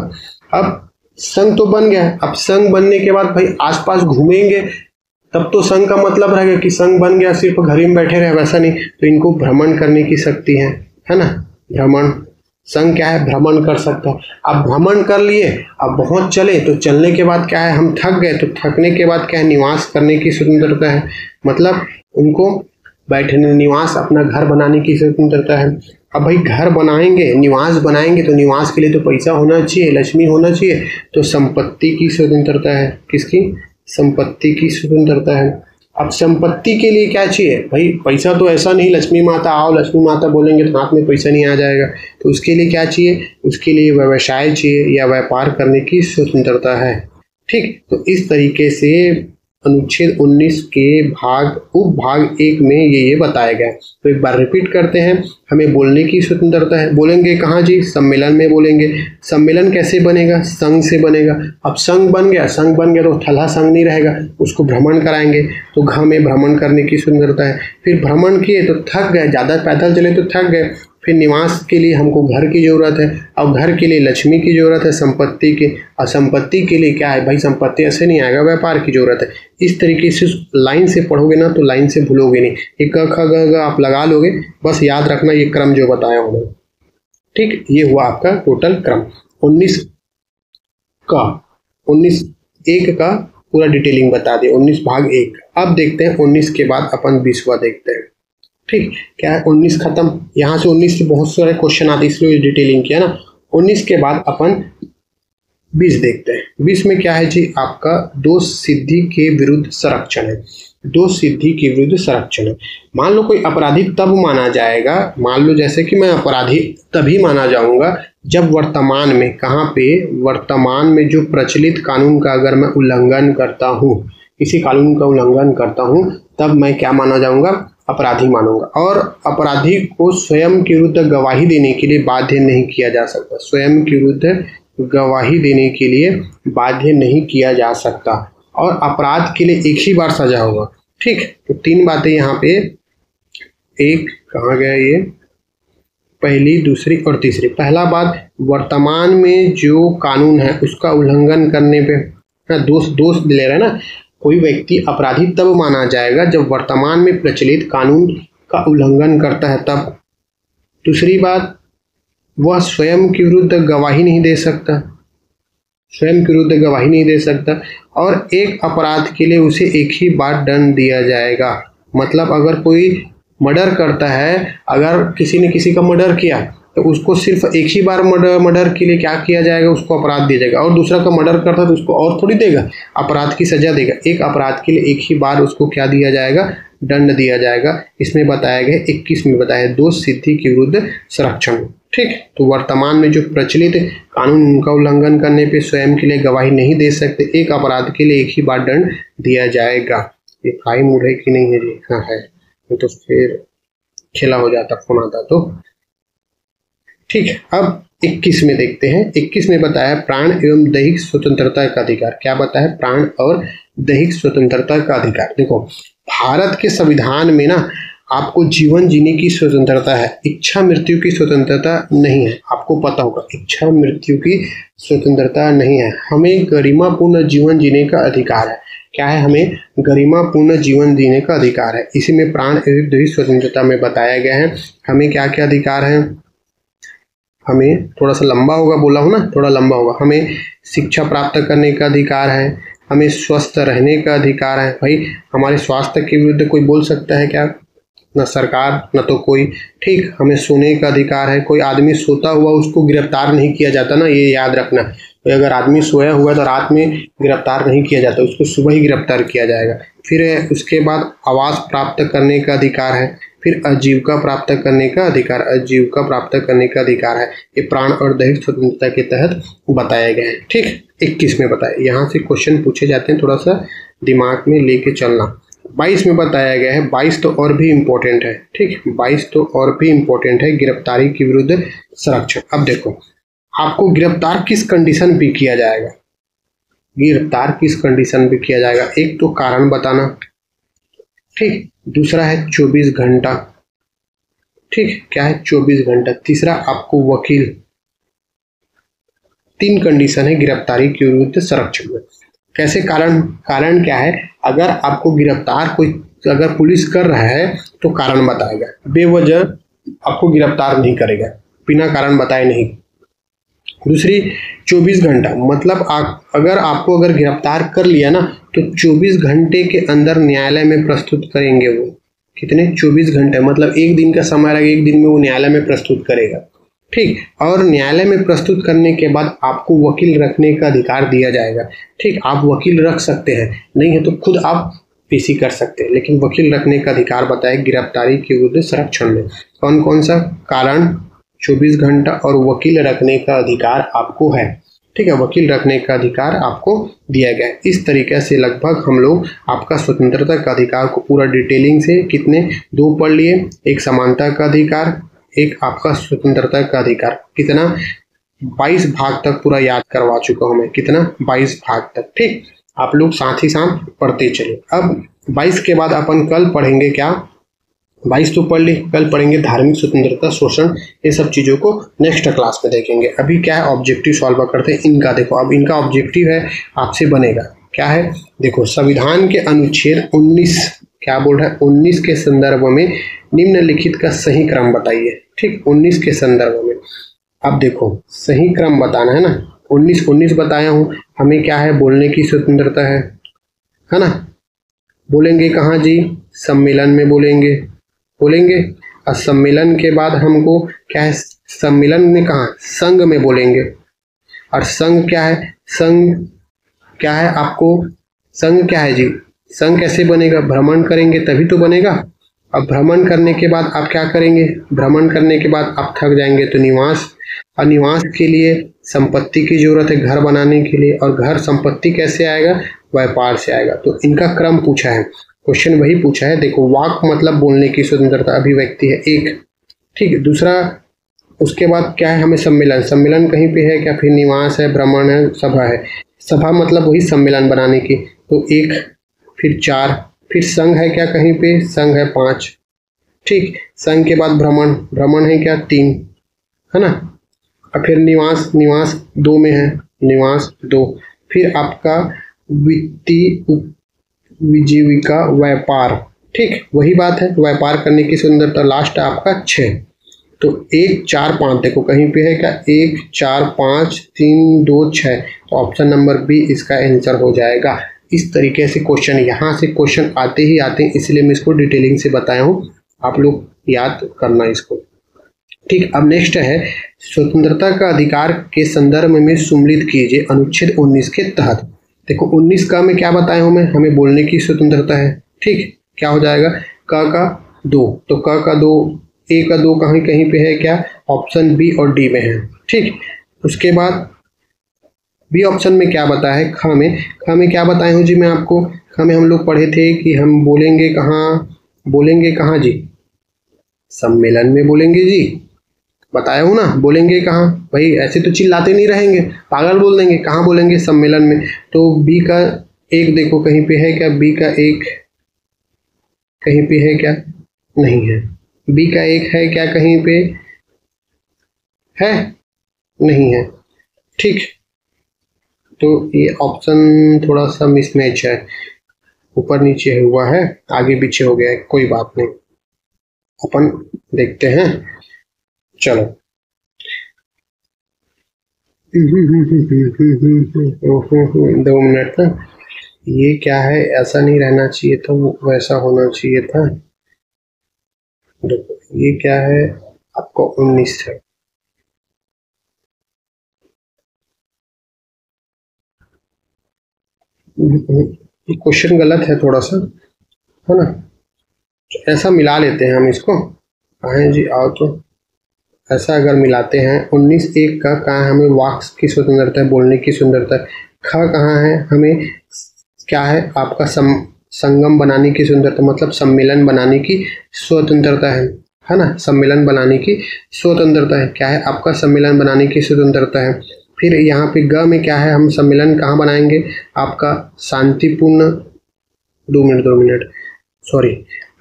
अब संघ तो बन गया, अब संघ बनने के बाद भाई आसपास घूमेंगे तब तो संघ का मतलब रहेगा कि संघ बन गया, सिर्फ घर में बैठे रहे वैसा नहीं। तो इनको भ्रमण करने की शक्ति है, है ना, भ्रमण। संघ क्या है, भ्रमण कर सकता है। अब भ्रमण कर लिए, अब बहुत चले, तो चलने के बाद क्या है, हम थक गए, तो थकने के बाद क्या है, निवास करने की स्वतंत्रता है। मतलब उनको बैठने, निवास, अपना घर बनाने की स्वतंत्रता है। अब भाई घर बनाएंगे, निवास बनाएंगे, तो निवास के लिए तो पैसा होना चाहिए, लक्ष्मी होना चाहिए, तो संपत्ति की स्वतंत्रता है। किसकी, संपत्ति की स्वतंत्रता है। अब संपत्ति के लिए क्या चाहिए, भाई पैसा तो ऐसा नहीं, लक्ष्मी माता आओ, लक्ष्मी माता बोलेंगे तो हाथ में पैसा नहीं आ जाएगा, तो उसके लिए क्या चाहिए, उसके लिए व्यवसाय चाहिए या व्यापार करने की स्वतंत्रता है। ठीक, तो इस तरीके से अनुच्छेद उन्नीस के भाग उपभाग एक में ये ये बताया गया। तो एक बार रिपीट करते हैं, हमें बोलने की स्वतंत्रता है, बोलेंगे कहाँ जी, सम्मेलन में बोलेंगे। सम्मेलन कैसे बनेगा, संघ से बनेगा। अब संघ बन गया, संघ बन गया तो ठल्ला संघ नहीं रहेगा, उसको भ्रमण कराएंगे, तो घ में भ्रमण करने की स्वतंत्रता है। फिर भ्रमण किए तो थक गए, ज़्यादा पैदल चले तो थक गए, फिर निवास के लिए हमको घर की ज़रूरत है, और घर के लिए लक्ष्मी की ज़रूरत है, संपत्ति की। और संपत्ति के लिए क्या है, भाई संपत्ति ऐसे नहीं आएगा, व्यापार की ज़रूरत है। इस तरीके से लाइन से पढ़ोगे ना तो लाइन से भूलोगे नहीं, एक क ख ग आप लगा लोगे, बस याद रखना ये क्रम जो बताया हूँ। ठीक, ये हुआ आपका टोटल क्रम उन्नीस का, उन्नीस एक का पूरा डिटेलिंग बता दें, उन्नीस भाग एक। अब देखते हैं उन्नीस के बाद अपन बीसवा देखते हैं। ठीक, क्या है उन्नीस खत्म, यहाँ से उन्नीस से बहुत सारे क्वेश्चन आते हैं, इसलिए डिटेलिंग किया ना। उन्नीस के बाद अपन बीस देखते हैं। बीस में क्या है जी, आपका दोष सिद्धि के विरुद्ध संरक्षण है। दोष सिद्धि के विरुद्ध संरक्षण। मान लो कोई अपराधी तब माना जाएगा, मान लो जैसे कि मैं अपराधी तभी माना जाऊंगा जब वर्तमान में, कहाँ पे, वर्तमान में जो प्रचलित कानून का अगर मैं उल्लंघन करता हूँ, किसी कानून का उल्लंघन करता हूँ, तब मैं क्या माना जाऊंगा, अपराधी मानूंगा। और अपराधी को स्वयं के विरुद्ध गवाही देने के लिए बाध्य नहीं किया जा सकता, स्वयं के विरुद्ध गवाही देने के लिए बाध्य नहीं किया जा सकता। और अपराध के लिए एक ही बार सजा होगा। ठीक, तो तीन बातें यहाँ पे, एक कहाँ गया ये, पहली, दूसरी और तीसरी। पहला बात, वर्तमान में जो कानून है उसका उल्लंघन करने पे, है दोष दोष ले रहे हैं ना, कोई व्यक्ति अपराधी तब माना जाएगा जब वर्तमान में प्रचलित कानून का उल्लंघन करता है तब। दूसरी बात, वह स्वयं के विरुद्ध गवाही नहीं दे सकता, स्वयं के विरुद्ध गवाही नहीं दे सकता। और एक अपराध के लिए उसे एक ही बार दंड दिया जाएगा। मतलब अगर कोई मर्डर करता है, अगर किसी ने किसी का मर्डर किया तो उसको सिर्फ एक ही बार मर्डर मर्डर के लिए क्या किया जाएगा, उसको अपराध दिया जाएगा। और दूसरा का मर्डर करता है तो उसको और थोड़ी देगा, अपराध की सजा देगा। एक अपराध के लिए एक ही बार उसको क्या दिया जाएगा, दंड दिया जाएगा। इसमें बताया गया, इक्कीस में बताया, दोष सिद्धि के विरुद्ध संरक्षण। ठीक, तो वर्तमान में जो प्रचलित कानून उनका उल्लंघन करने पे स्वयं के लिए गवाही नहीं दे सकते, एक अपराध के लिए एक ही बार दंड दिया जाएगा। ये फाइव मूड है कि नहीं है जी, हाँ है, तो फिर खेला हो जाता, फोन आता तो। ठीक, अब इक्कीस में देखते हैं। इक्कीस में बताया, प्राण एवं दैहिक स्वतंत्रता का अधिकार। क्या बताया, प्राण और दैहिक स्वतंत्रता का अधिकार। देखो, भारत के संविधान में ना आपको जीवन जीने की स्वतंत्रता है, इच्छा मृत्यु की स्वतंत्रता नहीं है। आपको पता होगा, इच्छा मृत्यु की स्वतंत्रता नहीं है। हमें गरिमापूर्ण जीवन जीने का अधिकार है। क्या है, हमें गरिमापूर्ण जीवन जीने का अधिकार है। इसी में प्राण एवं दैहिक स्वतंत्रता में बताया गया है हमें क्या क्या अधिकार है। हमें, थोड़ा सा लंबा होगा, बोला हूँ ना, थोड़ा लंबा होगा। हमें शिक्षा प्राप्त करने का अधिकार है, हमें स्वस्थ रहने का अधिकार है। भाई, हमारे स्वास्थ्य के विरुद्ध कोई बोल सकता है क्या, ना सरकार, ना तो कोई। ठीक, हमें सोने का अधिकार है, कोई आदमी सोता हुआ उसको गिरफ्तार नहीं किया जाता ना, ये याद रखना। तो अगर आदमी सोया हुआ है तो रात में गिरफ्तार नहीं किया जाता, उसको सुबह ही गिरफ्तार किया जाएगा। फिर उसके बाद आवास प्राप्त करने का अधिकार है, फिर आजीविका प्राप्त करने का अधिकार, आजीविका प्राप्त करने का अधिकार है। ये प्राण और दैहिक स्वतंत्रता के तहत बताया गया है। ठीक, इक्कीस में बताया। यहाँ से क्वेश्चन पूछे जाते हैं, थोड़ा सा दिमाग में लेके चलना। बाईस में बताया गया है, बाईस तो और भी इम्पोर्टेंट है। ठीक, बाईस तो और भी इम्पोर्टेंट है, गिरफ्तारी के विरुद्ध संरक्षण। अब देखो, आपको गिरफ्तार किस कंडीशन पे किया जाएगा, गिरफ्तार किस कंडीशन पे किया जाएगा। एक तो कारण बताना, ठीक, दूसरा है चौबीस घंटा, ठीक, क्या है, चौबीस घंटा। तीसरा, आपको वकील। तीन कंडीशन है गिरफ्तारी के विरुद्ध संरक्षण में। कैसे, कारण, कारण क्या है, अगर आपको गिरफ्तार कोई अगर पुलिस कर रहा है तो कारण बताएगा, बेवजह आपको गिरफ्तार नहीं करेगा, बिना कारण बताए नहीं। दूसरी, चौबीस घंटा, मतलब आप अगर आपको अगर गिरफ्तार कर लिया ना तो चौबीस घंटे के अंदर न्यायालय में प्रस्तुत करेंगे वो। कितने, चौबीस घंटे, मतलब एक दिन का समय रहेगा, एक दिन में वो न्यायालय में प्रस्तुत करेगा। ठीक, और न्यायालय में प्रस्तुत करने के बाद आपको वकील रखने का अधिकार दिया जाएगा। ठीक, आप वकील रख सकते हैं, नहीं है तो खुद आप पेशी कर सकते हैं, लेकिन वकील रखने का अधिकार बताया गिरफ्तारी के विरुद्ध संरक्षण में। कौन कौन सा, कारण, चौबीस घंटा और वकील रखने का अधिकार आपको है। ठीक है, वकील रखने का अधिकार आपको दिया गया है। इस तरीके से लगभग हम लोग आपका स्वतंत्रता का अधिकार को पूरा डिटेलिंग से, कितने, दो पढ़ लिए, एक समानता का अधिकार, एक आपका स्वतंत्रता का अधिकार। कितना, बाईस भाग तक पूरा याद करवा चुका हूँ मैं, कितना, बाईस भाग तक। ठीक, आप लोग साथ ही साथ पढ़ते चले। अब बाईस के बाद अपन कल पढ़ेंगे क्या, बाईस तो पढ़ ली, कल पढ़ेंगे धार्मिक स्वतंत्रता, शोषण, ये सब चीज़ों को नेक्स्ट क्लास में देखेंगे। अभी क्या है, ऑब्जेक्टिव सॉल्व करते हैं इनका। देखो, अब इनका ऑब्जेक्टिव है आपसे बनेगा, क्या है, देखो, संविधान के अनुच्छेद उन्नीस, क्या बोल रहा है, उन्नीस के संदर्भ में निम्नलिखित का सही क्रम बताइए। ठीक, उन्नीस के संदर्भ में, अब देखो, सही क्रम बताना है ना। उन्नीस उन्नीस बताया हूँ, हमें क्या है, बोलने की स्वतंत्रता है, है ना। बोलेंगे कहाँ जी, सम्मेलन में बोलेंगे, बोलेंगे और सम्मेलन के बाद हमको क्या है, सम्मेलन में कहाँ, संघ में बोलेंगे। और संघ क्या है, संघ क्या है, आपको संघ क्या है जी, संघ कैसे बनेगा? भ्रमण करेंगे तभी तो बनेगा। अब भ्रमण करने के बाद आप क्या करेंगे? भ्रमण करने के बाद आप थक जाएंगे तो निवास, और निवास के लिए संपत्ति की जरूरत है, घर बनाने के लिए, और घर संपत्ति कैसे आएगा? व्यापार से आएगा। तो इनका क्रम पूछा है, क्वेश्चन वही पूछा है। देखो, वाक मतलब बोलने की स्वतंत्रता, अभिव्यक्ति है एक, ठीक है। दूसरा, उसके बाद क्या है? हमें सम्मेलन, सम्मेलन कहीं पे है क्या? फिर निवास है, भ्रमण है, सभा है, सभा मतलब वही सम्मेलन बनाने की, तो एक, फिर चार, फिर संघ है क्या कहीं पे? संघ है पाँच, ठीक। संघ के बाद भ्रमण, भ्रमण है क्या? तीन, है ना। और फिर निवास, निवास दो में है, निवास दो। फिर आपका वित्तीय उपजीविका व्यापार, ठीक, वही बात है, व्यापार करने की सुंदरता। लास्ट आपका छः, तो एक चार पाँच, देखो कहीं पे है क्या? एक चार पाँच तीन दो छः, तो ऑप्शन नंबर बी इसका आंसर हो जाएगा। इस तरीके से क्वेश्चन, यहाँ से क्वेश्चन आते ही आते हैं, इसलिए मैं इसको डिटेलिंग से बताया हूँ, आप लोग याद करना इसको, ठीक। अब नेक्स्ट है, स्वतंत्रता का अधिकार के संदर्भ में सम्मिलित कीजिए अनुच्छेद उन्नीस के तहत। देखो उन्नीस का में क्या बताया हूँ मैं? हमें बोलने की स्वतंत्रता है, ठीक। क्या हो जाएगा? क का दो, तो क का दो, ए का दो कहीं कहीं पे है क्या? ऑप्शन बी और डी में है, ठीक। उसके बाद बी ऑप्शन में क्या बताया है? ख में, ख में क्या बताए हूँ जी मैं आपको? ख में हम लोग पढ़े थे कि हम बोलेंगे कहाँ, बोलेंगे कहाँ जी? सम्मेलन में बोलेंगे जी, बताया हूँ ना। बोलेंगे कहाँ भाई? ऐसे तो चिल्लाते नहीं रहेंगे, पागल बोल देंगे। कहाँ बोलेंगे? सम्मेलन में। तो बी का एक देखो कहीं पे है क्या? बी का एक कहीं पे है क्या? नहीं है। बी का एक है क्या कहीं पे? है? नहीं है, ठीक। तो ये ऑप्शन थोड़ा सा मिसमैच है, ऊपर नीचे हुआ है, आगे पीछे हो गया है, कोई बात नहीं, अपन देखते हैं। चलो, दो मिनट ना, ये क्या है? ऐसा नहीं रहना चाहिए था, वैसा होना चाहिए था। देखो ये क्या है आपको? उन्नीस है, क्वेश्चन गलत है थोड़ा सा, है ना। ऐसा मिला लेते हैं हम इसको, कहें जी आओ, तो ऐसा अगर मिलाते हैं उन्नीस एक का कहाँ है? हमें वाक की स्वतंत्रता है, बोलने की स्वतंत्रता है। खा कहाँ है? हमें क्या है आपका? सम संगम बनाने की स्वतंत्रता, मतलब सम्मेलन बनाने की स्वतंत्रता है, है ना। सम्मेलन बनाने की स्वतंत्रता है, क्या है आपका? सम्मेलन बनाने की स्वतंत्रता है। फिर यहाँ पे ग में क्या है? हम सम्मेलन कहाँ बनाएंगे? आपका शांतिपूर्ण, दो मिनट दो मिनट सॉरी,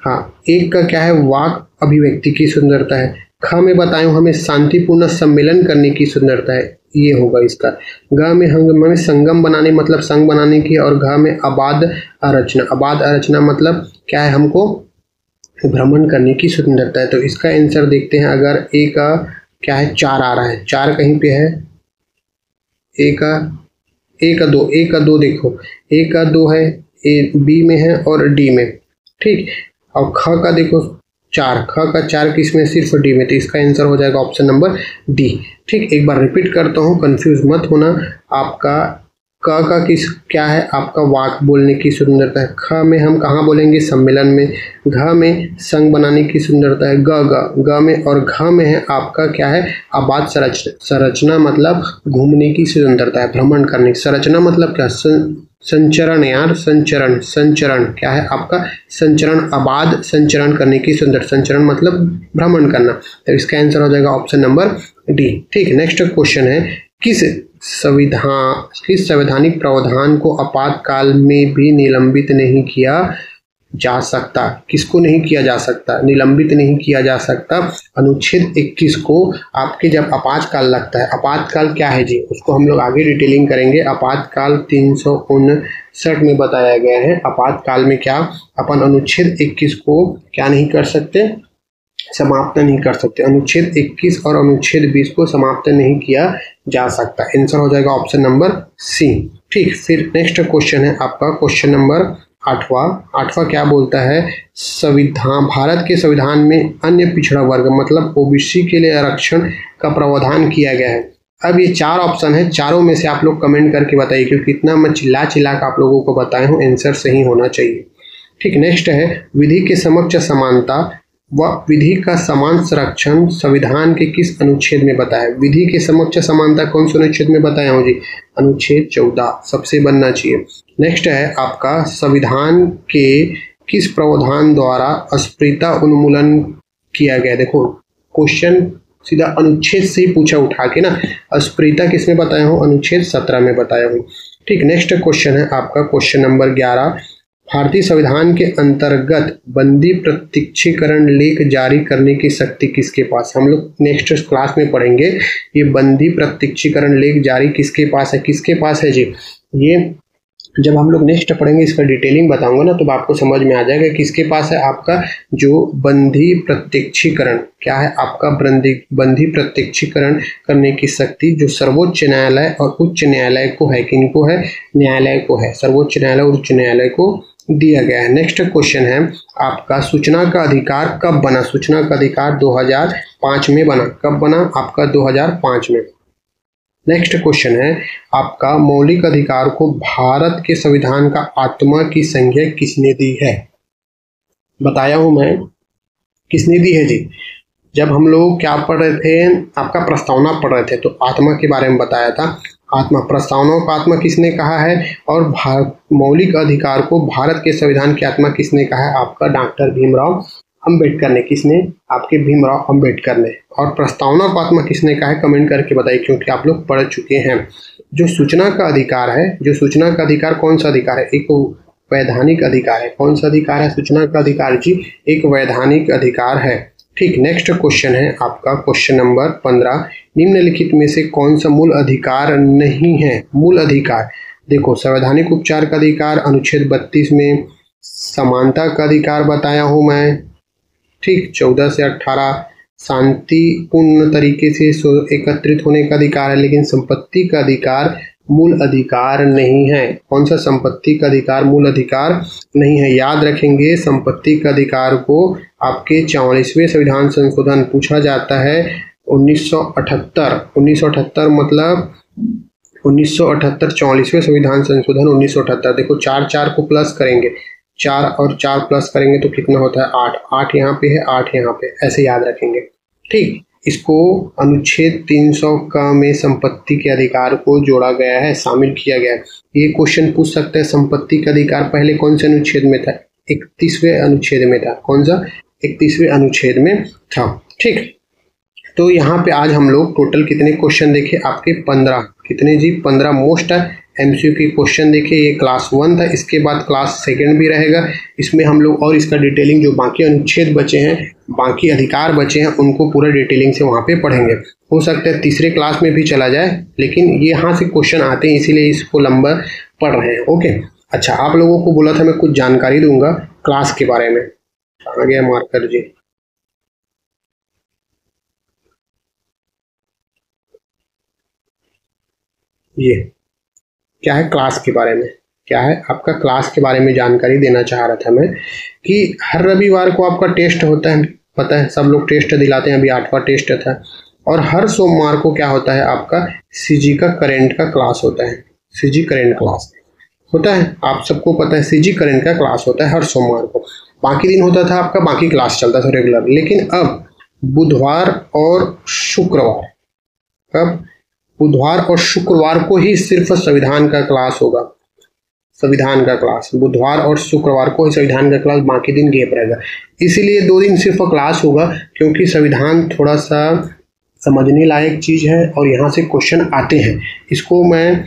हाँ। एक का क्या है? वाक अभिव्यक्ति की स्वतंत्रता है। ख में बताया हमें शांतिपूर्ण सम्मेलन करने की स्वतंत्रता है, ये होगा इसका। घ में हम संगम बनाने, मतलब संग बनाने की, और घ में अबाध अरचना, अबाध अरचना मतलब क्या है? हमको भ्रमण करने की स्वतंत्रता है। तो इसका आंसर देखते हैं। अगर ए का क्या है? चार आ रहा है, चार कहीं पे है? ए का ए का दो, ए का दो देखो, ए का दो है, ए बी में है और डी में, ठीक। और ख का देखो चार, ख का चार किसमें? सिर्फ डी में। तो इसका आंसर हो जाएगा ऑप्शन नंबर डी, ठीक। एक बार रिपीट करता हूँ, कंफ्यूज मत होना। आपका क का किस क्या है? आपका वाक, बोलने की स्वतंत्रता है। ख में हम कहाँ बोलेंगे? सम्मेलन में। घ में संग बनाने की स्वतंत्रता है, ग ग ग में। और घ में है आपका क्या है? आबाद संरचना, संरचना मतलब घूमने की स्वतंत्रता है, भ्रमण करने की। संरचना मतलब क्या? संचरण यार, संचरण, संचरण क्या है आपका? संचरण, आबाद संचरण करने की सुंदर, संचरण मतलब भ्रमण करना। तो इसका आंसर हो जाएगा ऑप्शन नंबर डी, ठीक। नेक्स्ट क्वेश्चन है, किस संविधान किस संवैधानिक प्रावधान को आपातकाल में भी निलंबित नहीं किया जा सकता? किसको नहीं किया जा सकता? निलंबित नहीं किया जा सकता। अनुच्छेद इक्कीस को आपके जब आपातकाल लगता है, आपातकाल क्या है जी? उसको हम लोग आगे डिटेलिंग करेंगे। आपातकाल तीन सौ उनसठ में बताया गया है। आपातकाल में क्या अपन अनुच्छेद इक्कीस को क्या नहीं कर सकते? समाप्त नहीं कर सकते। अनुच्छेद इक्कीस और अनुच्छेद बीस को समाप्त नहीं किया जा सकता। आंसर हो जाएगा ऑप्शन नंबर सी, ठीक। फिर नेक्स्ट क्वेश्चन है आपका, क्वेश्चन नंबर आठवां। आठवां क्या बोलता है? संविधान, भारत के संविधान में अन्य पिछड़ा वर्ग मतलब ओबीसी के लिए आरक्षण का प्रावधान किया गया है। अब ये चार ऑप्शन है, चारों में से आप लोग कमेंट करके बताइए, क्योंकि इतना मैं चिल्ला चिल्ला कर आप लोगों को बताया हूँ, आंसर सही होना चाहिए। ठीक, नेक्स्ट है विधि के समक्ष समानता व विधि का समान संरक्षण संविधान के किस अनुच्छेद में बताया। विधि के समक्ष समानता कौन से अनुच्छेद में बताया हूँ जी, अनुच्छेद चौदह सबसे बनना चाहिए। नेक्स्ट है आपका संविधान के किस प्रावधान द्वारा अस्पृश्यता उन्मूलन किया गया। देखो क्वेश्चन सीधा अनुच्छेद से ही पूछा उठा के ना, अस्पृश्यता किसमें बताया हूँ, अनुच्छेद सत्रह में बताया हूँ। ठीक, नेक्स्ट क्वेश्चन है आपका क्वेश्चन नंबर ग्यारह, भारतीय संविधान के अंतर्गत बंदी प्रत्यक्षीकरण लेख जारी करने की शक्ति किसके पास। हम लोग नेक्स्ट क्लास में पढ़ेंगे ये बंदी प्रत्यक्षीकरण लेख जारी किसके पास है, किसके पास है जी। ये जब हम लोग नेक्स्ट पढ़ेंगे इसका डिटेलिंग बताऊंगा ना, तो आपको समझ में आ जाएगा किसके पास है आपका जो बंदी प्रत्यक्षीकरण, क्या है आपका बंदी बंदी प्रत्यक्षीकरण करने की शक्ति जो सर्वोच्च न्यायालय और उच्च न्यायालय को है। किनको है, न्यायालय को है, सर्वोच्च न्यायालय और उच्च न्यायालय को दिया गया है। नेक्स्ट क्वेश्चन है आपका सूचना का अधिकार कब बना। सूचना का अधिकार दो हजार पाँच में बना। कब बना आपका, दो हजार पाँच में। नेक्स्ट क्वेश्चन है आपका मौलिक अधिकार को भारत के संविधान का आत्मा की संज्ञा किसने दी है। बताया हूं मैं किसने दी है जी, जब हम लोग क्या पढ़ रहे थे आपका प्रस्तावना पढ़ रहे थे, तो आत्मा के बारे में बताया था। आत्मा, प्रस्तावना को आत्मा किसने कहा है, और भारत मौलिक अधिकार को भारत के संविधान की आत्मा किसने कहा है, आपका डॉक्टर भीमराव अम्बेडकर ने। किसने, आपके भीमराव अम्बेडकर ने। और प्रस्तावना को आत्मा किसने कहा है, कमेंट करके बताइए, क्योंकि आप लोग पढ़ चुके हैं। जो सूचना का अधिकार है, जो सूचना का अधिकार कौन सा अधिकार है, एक वैधानिक अधिकार है। कौन सा अधिकार है सूचना का अधिकार जी, एक वैधानिक अधिकार है। ठीक, नेक्स्ट क्वेश्चन है आपका क्वेश्चन नंबर पंद्रह, निम्नलिखित में से कौन सा मूल अधिकार नहीं है। मूल अधिकार देखो, संवैधानिक उपचार का अधिकार अनुच्छेद बत्तीस में, समानता का अधिकार बताया हूँ मैं, ठीक चौदह से अठारह, शांतिपूर्ण तरीके से एकत्रित होने का अधिकार है, लेकिन संपत्ति का अधिकार मूल अधिकार नहीं है। कौन सा, संपत्ति का अधिकार मूल अधिकार नहीं है। याद रखेंगे संपत्ति का अधिकार को आपके चौवालीसवें संविधान संशोधन पूछा जाता है उन्नीस सौ अठहत्तर। उन्नीस सौ अठहत्तर मतलब उन्नीस सौ अठहत्तर, चौवालीसवें संविधान संशोधन उन्नीस सौ अठहत्तर। देखो चार चार को प्लस करेंगे, चार और चार प्लस करेंगे तो कितना होता है आठ। आठ यहाँ पे है, आठ यहाँ पे, ऐसे याद रखेंगे। ठीक, इसको अनुच्छेद तीन सौ का में संपत्ति के अधिकार को जोड़ा गया है, शामिल किया गया है। ये क्वेश्चन पूछ सकते हैं, संपत्ति का अधिकार पहले कौन से अनुच्छेद में था, इकतीसवें अनुच्छेद में था। कौन सा, इकतीसवें अनुच्छेद में था। ठीक, तो यहाँ पे आज हम लोग टोटल कितने क्वेश्चन देखे आपके, पंद्रह। कितने जी, पंद्रह मोस्ट है एमसीक्यू की क्वेश्चन देखे। ये क्लास वन था, इसके बाद क्लास सेकंड भी रहेगा। इसमें हम लोग और इसका डिटेलिंग जो बाकी अनुच्छेद बचे हैं, बाकी अधिकार बचे हैं, उनको पूरा डिटेलिंग से वहाँ पे पढ़ेंगे। हो सकता है तीसरे क्लास में भी चला जाए, लेकिन ये यहाँ से क्वेश्चन आते हैं, इसीलिए इसको लंबा पढ़ रहे हैं। ओके, अच्छा आप लोगों को बोला था मैं कुछ जानकारी दूंगा क्लास के बारे में। आ गया मार्कर जी, ये क्या है क्लास के बारे में, क्या है आपका क्लास के बारे में जानकारी देना चाह रहा था मैं कि हर रविवार को आपका टेस्ट होता है, पता है सब लोग टेस्ट दिलाते हैं, अभी आठवां टेस्ट था। और हर सोमवार को क्या होता है आपका सीजी का करेंट का क्लास होता है, सीजी करेंट क्लास होता है, आप सबको पता है सीजी करेंट का क्लास होता है हर सोमवार को। बाकी दिन होता था आपका, बाकी क्लास चलता था रेगुलर, लेकिन अब बुधवार और शुक्रवार, अब बुधवार और शुक्रवार को ही सिर्फ संविधान का क्लास होगा। संविधान का क्लास बुधवार और शुक्रवार को ही संविधान का क्लास, बाकी दिन गैप रहेगा। इसीलिए दो दिन सिर्फ क्लास होगा, क्योंकि संविधान थोड़ा सा समझने लायक चीज़ है और यहाँ से क्वेश्चन आते हैं। इसको मैं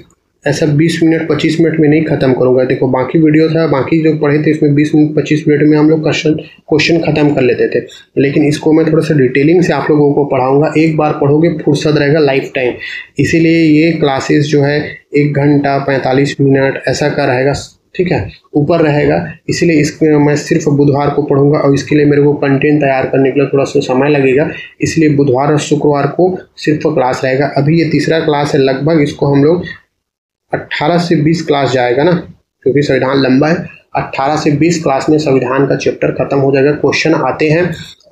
ऐसा बीस मिनट पच्चीस मिनट में नहीं ख़त्म करूँगा। देखो बाकी वीडियो था, बाकी जो पढ़े थे इसमें बीस मिनट पच्चीस मिनट में हम लोग क्वेश्चन क्वेश्चन ख़त्म कर लेते थे, लेकिन इसको मैं थोड़ा सा डिटेलिंग से आप लोगों को पढ़ाऊंगा। एक बार पढ़ोगे फुर्सत रहेगा लाइफ टाइम, इसीलिए ये क्लासेस जो है एक घंटा पैंतालीस मिनट ऐसा का रहेगा, ठीक है, ऊपर रहेगा। इसीलिए इसमें मैं सिर्फ बुधवार को पढ़ूंगा और इसके लिए मेरे को कंटेंट तैयार करने के लिए थोड़ा सा समय लगेगा, इसलिए बुधवार और शुक्रवार को सिर्फ क्लास रहेगा। अभी ये तीसरा क्लास है, लगभग इसको हम लोग अठारह से बीस क्लास जाएगा ना, क्योंकि संविधान लंबा है। अठारह से बीस क्लास में संविधान का चैप्टर खत्म हो जाएगा, क्वेश्चन आते हैं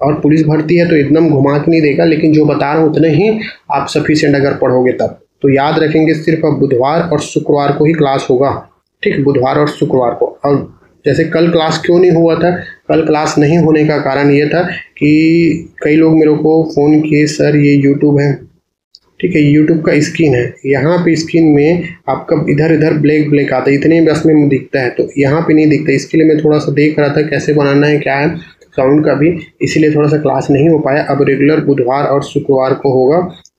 और पुलिस भर्ती है तो इतना घुमा के नहीं देगा, लेकिन जो बता रहा हूँ उतने ही आप सफिशेंट अगर पढ़ोगे तब। तो याद रखेंगे सिर्फ अब बुधवार और शुक्रवार को ही क्लास होगा, ठीक, बुधवार और शुक्रवार को। और जैसे कल क्लास क्यों नहीं हुआ था, कल क्लास नहीं होने का कारण ये था कि कई लोग मेरे को फ़ोन किए, सर ये यूट्यूब है, ठीक है, यूट्यूब का स्क्रीन है, यहाँ पे स्क्रीन में आपका इधर इधर ब्लैक ब्लैक आता है, इतने बस में दिखता है, तो यहाँ पे नहीं दिखता। इसके लिए मैं थोड़ा सा देख रहा था कैसे बनाना है क्या है साउंड का भी, इसीलिए थोड़ा सा क्लास नहीं हो पाया। अब रेगुलर बुधवार और शुक्रवार को होगा,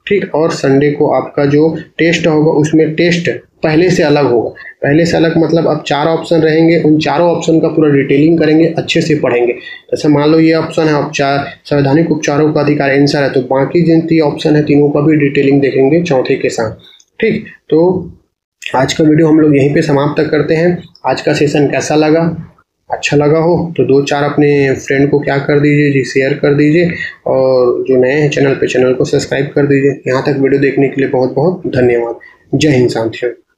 ठीक, और संडे को आपका जो टेस्ट होगा उसमें टेस्ट पहले से अलग होगा। पहले से अलग मतलब अब चार ऑप्शन रहेंगे, उन चारों ऑप्शन का पूरा डिटेलिंग करेंगे, अच्छे से पढ़ेंगे। जैसे मान लो ये ऑप्शन है उपचार, संवैधानिक उपचारों का अधिकार आंसर है, तो बाकी जिन तीन ऑप्शन है तीनों का भी डिटेलिंग देखेंगे चौथे के साथ, ठीक। तो आज का वीडियो हम लोग यहीं पर समाप्त करते हैं। आज का सेशन कैसा लगा, अच्छा लगा हो तो दो चार अपने फ्रेंड को क्या कर दीजिए जी, शेयर कर दीजिए, और जो नए हैं चैनल पे चैनल को सब्सक्राइब कर दीजिए। यहाँ तक वीडियो देखने के लिए बहुत बहुत धन्यवाद। जय हिंद साथियों।